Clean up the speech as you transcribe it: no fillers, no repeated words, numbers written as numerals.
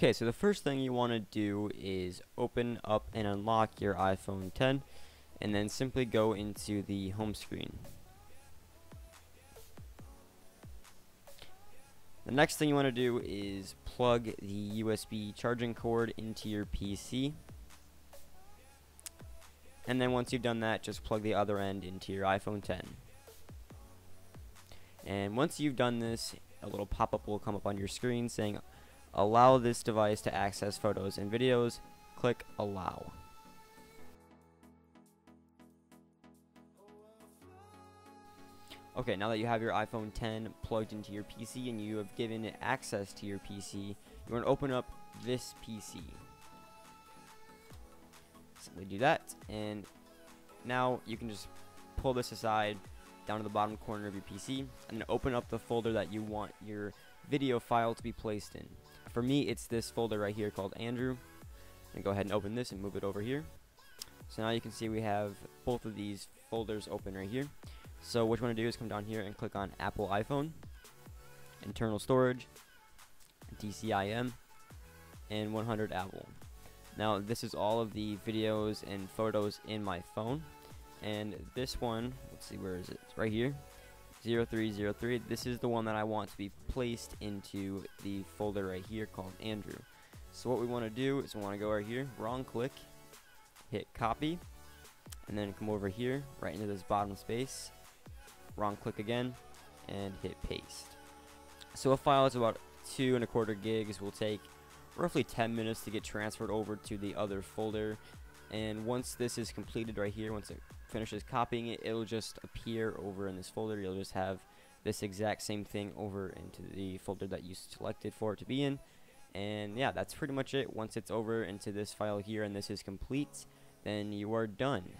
Okay, so the first thing you want to do is open up and unlock your iPhone X, and then simply go into the home screen. The next thing you want to do is plug the USB charging cord into your PC. And then once you've done that, just plug the other end into your iPhone X. And once you've done this, a little pop-up will come up on your screen saying, "Allow this device to access photos and videos." Click Allow. Okay, now that you have your iPhone X plugged into your PC and you have given it access to your PC, you want to open up This PC. Simply do that, and now you can just pull this aside down to the bottom corner of your PC and open up the folder that you want your video file to be placed in. For me, it's this folder right here called Andrew. And go ahead and open this and move it over here. So now you can see we have both of these folders open right here. So what you want to do is come down here and click on Apple iPhone, internal storage, DCIM, and 100 Apple. Now this is all of the videos and photos in my phone, and this one, let's see, where is it? It's right here, 0303. This is the one that I want to be placed into the folder right here called Andrew. So what we want to do is we want to go right here, wrong click, hit copy, and then come over here right into this bottom space, wrong click again, and hit paste. So a file is about 2.25 gigs, will take roughly 10 minutes to get transferred over to the other folder. And once this is completed right here, once it finishes copying it, it'll just appear over in this folder. You'll just have this exact same thing over into the folder that you selected for it to be in. And yeah, that's pretty much it. Once it's over into this file here and this is complete, then you are done.